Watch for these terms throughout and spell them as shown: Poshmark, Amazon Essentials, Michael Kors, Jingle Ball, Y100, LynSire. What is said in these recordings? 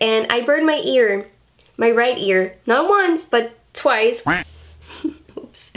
and I burned my ear, my right ear, not once, but twice. Oops.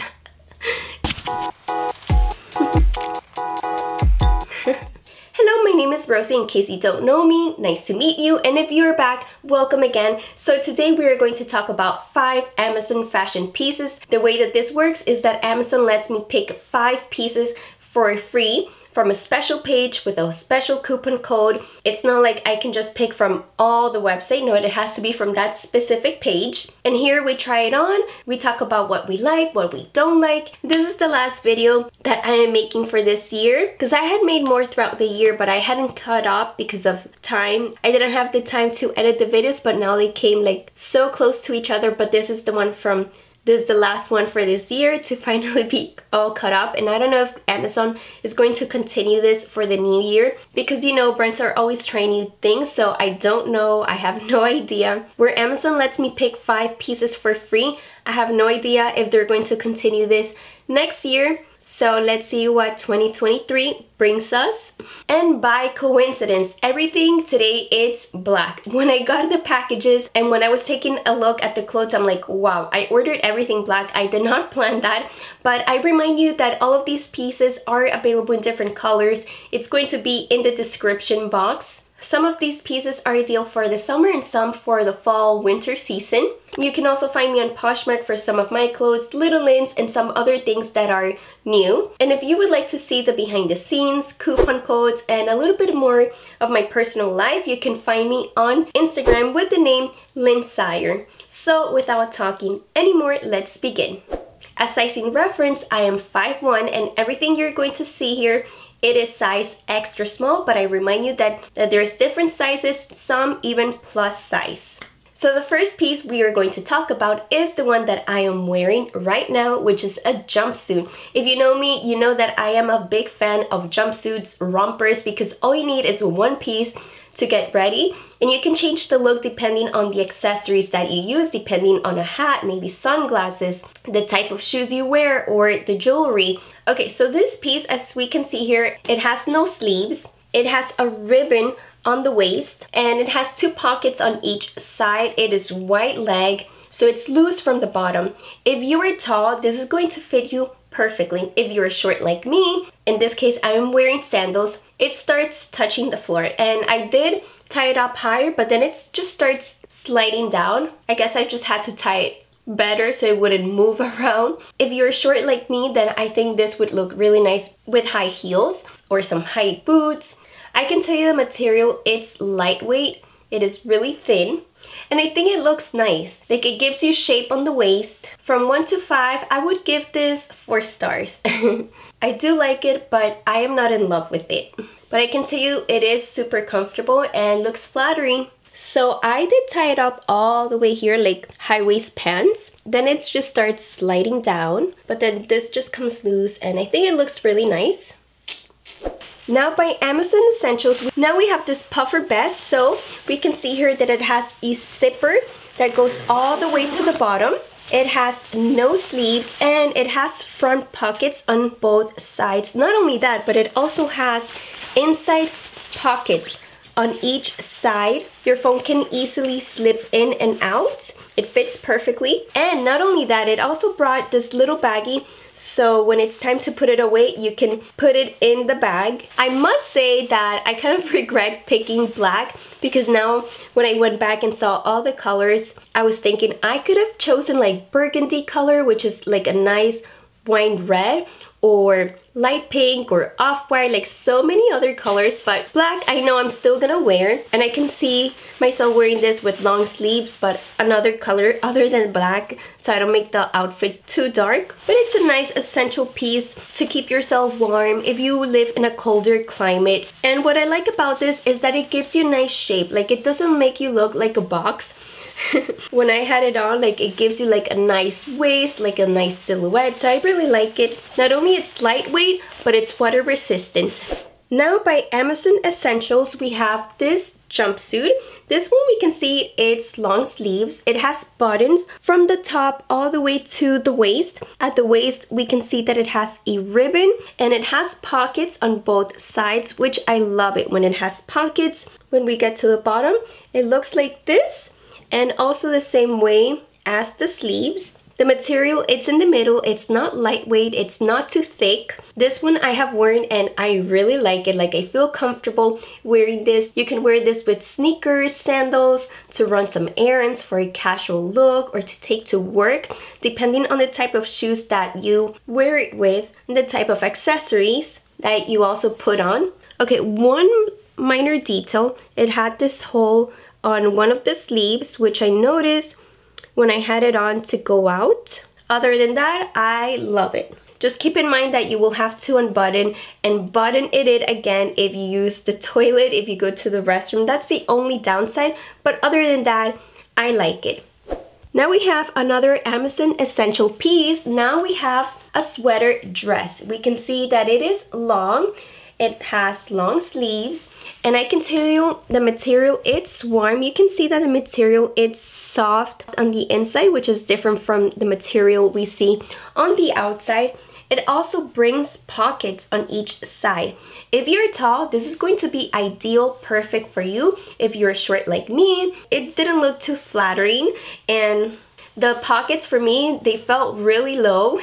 Hello, my name is Rosie, in case you don't know me, nice to meet you, and if you're back, welcome again. So today we are going to talk about 5 Amazon fashion pieces. The way that this works is that Amazon lets me pick 5 pieces for free from a special page with a special coupon code. It's not like I can just pick from all the website, no, it has to be from that specific page. And here we try it on, we talk about what we like, what we don't like. This is the last video that I am making for this year, because I had made more throughout the year, but I hadn't caught up because of time. I didn't have the time to edit the videos, but now they came like so close to each other. But this is the one from, this is the last one for this year to finally be all caught up. And I don't know if Amazon is going to continue this for the new year, because you know brands are always trying new things, so I don't know, I have no idea. Where Amazon lets me pick 5 pieces for free, I have no idea if they're going to continue this next year. So let's see what 2023 brings us. And by coincidence, everything today it's black. When I got the packages and when I was taking a look at the clothes, I'm like, wow, I ordered everything black. I did not plan that. But I remind you that all of these pieces are available in different colors. It's going to be in the description box. Some of these pieces are ideal for the summer and some for the fall winter season. You can also find me on Poshmark for some of my clothes, little lins, and some other things that are new. And if you would like to see the behind the scenes, coupon codes, and a little bit more of my personal life, you can find me on Instagram with the name LynSire. So without talking anymore, let's begin. As sizing reference, I am 5'1", and everything you're going to see here, it is size extra small, but I remind you that there's different sizes, some even plus size. So the first piece we are going to talk about is the one that I am wearing right now, which is a jumpsuit. If you know me, you know that I am a big fan of jumpsuits, rompers, because all you need is one piece to get ready, and you can change the look depending on the accessories that you use, depending on a hat, maybe sunglasses, the type of shoes you wear, or the jewelry. Okay, so this piece, as we can see here, it has no sleeves, it has a ribbon on the waist, and it has 2 pockets on each side. It is wide leg, so it's loose from the bottom. If you are tall, this is going to fit you perfectly. If you're short like me, in this case I am wearing sandals, it starts touching the floor, and I did tie it up higher, but then it just starts sliding down. I guess I just had to tie it better so it wouldn't move around. If you're short like me, then I think this would look really nice with high heels or some high boots. I can tell you the material, it's lightweight, it is really thin, and I think it looks nice. Like, it gives you shape on the waist. From 1 to 5, I would give this 4 stars. I do like it, but I am not in love with it. But I can tell you it is super comfortable and looks flattering. So I did tie it up all the way here, like high waist pants. Then it just starts sliding down, but then this just comes loose, and I think it looks really nice. Now by Amazon Essentials, now we have this puffer vest. So we can see here that it has a zipper that goes all the way to the bottom. It has no sleeves, and it has front pockets on both sides. Not only that, but it also has inside pockets on each side. Your phone can easily slip in and out. It fits perfectly. And not only that, it also brought this little baggie, so when it's time to put it away, you can put it in the bag. I must say that I kind of regret picking black, because now when I went back and saw all the colors, I was thinking I could have chosen like burgundy color, which is like a nice wine red, or light pink, or off-white, like so many other colors. But black, I know I'm still gonna wear, and I can see myself wearing this with long sleeves, but another color other than black, so I don't make the outfit too dark. But it's a nice essential piece to keep yourself warm if you live in a colder climate. And what I like about this is that it gives you a nice shape. Like, it doesn't make you look like a box. When I had it on, like, it gives you like a nice waist, like a nice silhouette, so I really like it. Not only it's lightweight, but it's water resistant. Now by Amazon Essentials, we have this jumpsuit. This one, we can see it's long sleeves. It has buttons from the top all the way to the waist. At the waist, we can see that it has a ribbon, and it has pockets on both sides, which I love it when it has pockets. When we get to the bottom, it looks like this, and also the same way as the sleeves. The material, it's in the middle, it's not lightweight, it's not too thick. This one I have worn and I really like it. Like, I feel comfortable wearing this. You can wear this with sneakers, sandals, to run some errands for a casual look, or to take to work, depending on the type of shoes that you wear it with, and the type of accessories that you also put on. Okay, one minor detail, it had this hole on one of the sleeves, which I noticed when I had it on to go out. Other than that, I love it. Just keep in mind that you will have to unbutton and button it again if you use the toilet, if you go to the restroom. That's the only downside, but other than that, I like it. Now we have another Amazon Essential piece. Now we have a sweater dress. We can see that it is long. It has long sleeves, and I can tell you the material, it's warm. You can see that the material, it's soft on the inside, which is different from the material we see on the outside. It also brings pockets on each side. If you're tall, this is going to be ideal, perfect for you. If you're short like me, it didn't look too flattering, and the pockets for me, they felt really low.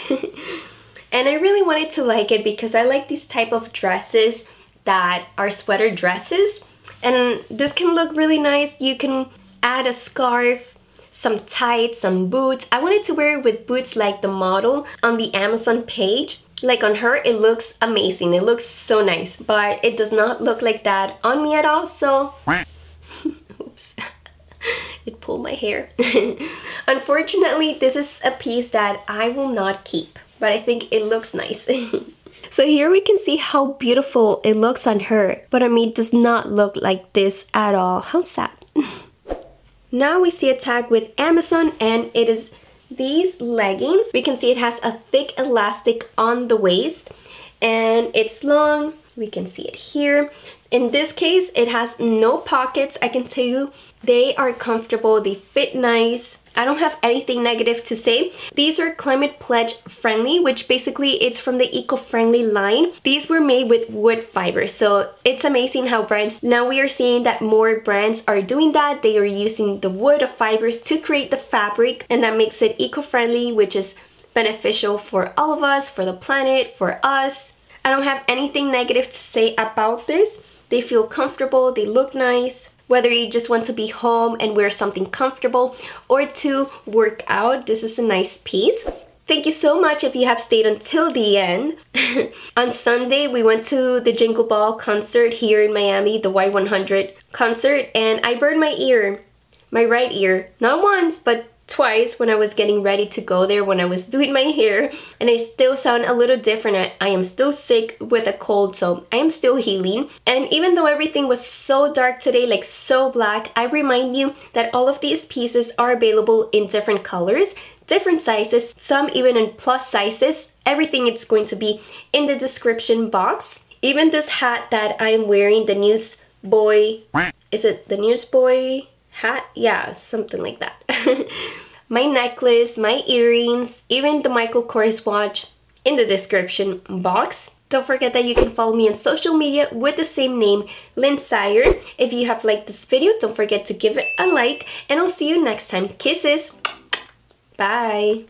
And I really wanted to like it because I like these type of dresses that are sweater dresses. And this can look really nice. You can add a scarf, some tights, some boots. I wanted to wear it with boots like the model on the Amazon page. Like on her, it looks amazing. It looks so nice. But it does not look like that on me at all, so... Oops. It pulled my hair. Unfortunately, this is a piece that I will not keep, but I think it looks nice. So here we can see how beautiful it looks on her, but on me it does not look like this at all. How sad. Now we see a tag with Amazon, and it is these leggings. We can see it has a thick elastic on the waist, and it's long. We can see it here. In this case, it has no pockets. I can tell you they are comfortable, they fit nice. I don't have anything negative to say. These are Climate Pledge friendly, which basically it's from the eco-friendly line. These were made with wood fiber, so it's amazing how brands, now we are seeing that more brands are doing that. They are using the wood of fibers to create the fabric, and that makes it eco-friendly, which is beneficial for all of us, for the planet, for us. I don't have anything negative to say about this. They feel comfortable, they look nice. Whether you just want to be home and wear something comfortable, or to work out, this is a nice piece. Thank you so much if you have stayed until the end. On Sunday, we went to the Jingle Ball concert here in Miami, the Y100 concert, and I burned my ear, my right ear, not once, but twice when I was getting ready to go there, when I was doing my hair, and I still sound a little different. I am still sick with a cold, so I am still healing. And even though everything was so dark today, like so black, I remind you that all of these pieces are available in different colors, different sizes, some even in plus sizes. Everything is going to be in the description box. Even this hat that I am wearing, the newsboy, is it the newsboy hat? Yeah, something like that. My necklace, my earrings, even the Michael Kors watch, in the description box. Don't forget that you can follow me on social media with the same name, LynSire. If you have liked this video, don't forget to give it a like, and I'll see you next time. Kisses. Bye.